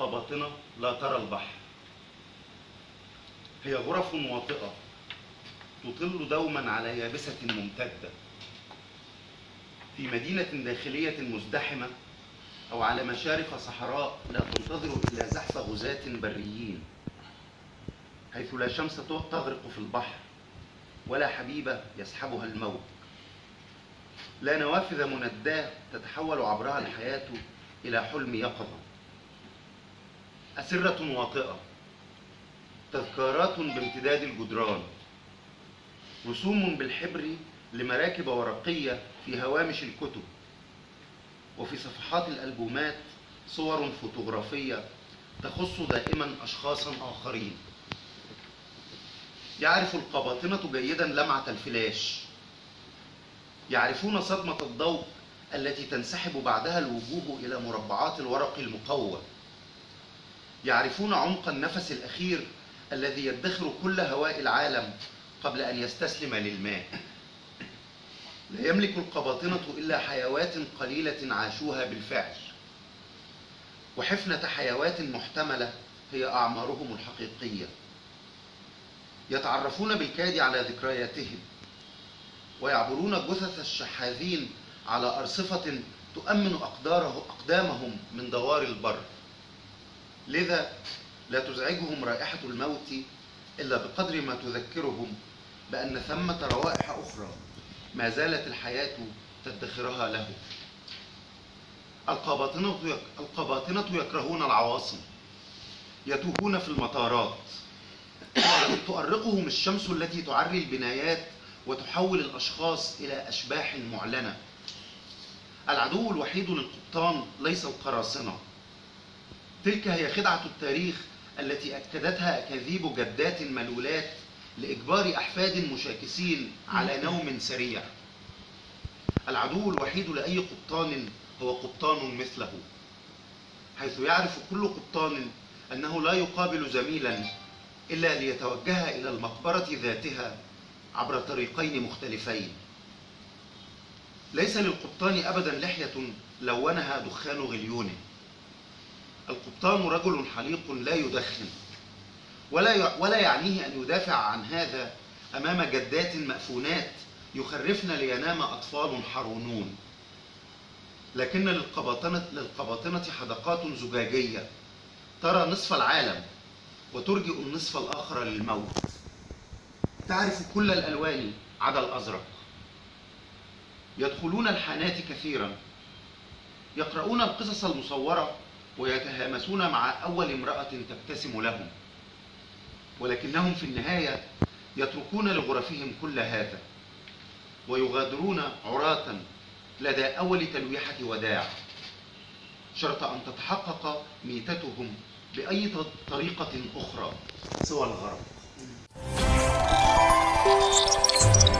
تبقى باطنة لا ترى البحر. هي غرف واطئة تطل دوما على يابسة ممتدة في مدينة داخلية مزدحمة، أو على مشارف صحراء لا تنتظر إلا زحف غزاة بريين، حيث لا شمس تغرق في البحر ولا حبيبة يسحبها الموج، لا نوافذ منداة تتحول عبرها الحياة إلى حلم يقظة. أسرة واطئة، تذكارات بامتداد الجدران، رسوم بالحبر لمراكب ورقية في هوامش الكتب، وفي صفحات الألبومات صور فوتوغرافية تخص دائما أشخاصا آخرين. يعرف القباطنة جيدا لمعة الفلاش، يعرفون صدمة الضوء التي تنسحب بعدها الوجوه إلى مربعات الورق المقوى، يعرفون عمق النفس الأخير الذي يدخر كل هواء العالم قبل أن يستسلم للماء. لا يملك القباطنة إلا حيوات قليلة عاشوها بالفعل، وحفنة حيوات محتملة هي أعمارهم الحقيقية. يتعرفون بالكاد على ذكرياتهم، ويعبرون جثث الشحاذين على أرصفة تؤمن أقدامهم من دوار البر، لذا لا تزعجهم رائحة الموت إلا بقدر ما تذكرهم بأن ثمة روائح أخرى ما زالت الحياة تدخرها له. القباطنة يكرهون العواصم، يتوهون في المطارات، تؤرقهم الشمس التي تعري البنايات وتحول الأشخاص إلى أشباح معلنة. العدو الوحيد للقبطان ليس القراصنة، تلك هي خدعة التاريخ التي أكدتها أكاذيب جدات ملولات لإجبار أحفاد مشاكسين على نوم سريع. العدو الوحيد لأي قبطان هو قبطان مثله، حيث يعرف كل قبطان أنه لا يقابل زميلا إلا ليتوجه إلى المقبرة ذاتها عبر طريقين مختلفين. ليس للقبطان أبدا لحية لونها دخان غليونه، القبطان رجل حليق لا يدخن، ولا يعنيه أن يدافع عن هذا أمام جدات مأفونات يخرفن لينام أطفال حرونون. لكن للقباطنة حدقات زجاجية ترى نصف العالم وترجئ النصف الآخر للموت، تعرف كل الألوان عدا الأزرق، يدخلون الحانات كثيرا، يقرؤون القصص المصورة ويتهامسون مع أول امرأة تبتسم لهم، ولكنهم في النهاية يتركون لغرفهم كل هذا ويغادرون عراة لدى أول تلويحة وداع، شرط أن تتحقق ميتتهم بأي طريقة أخرى سوى الغرق.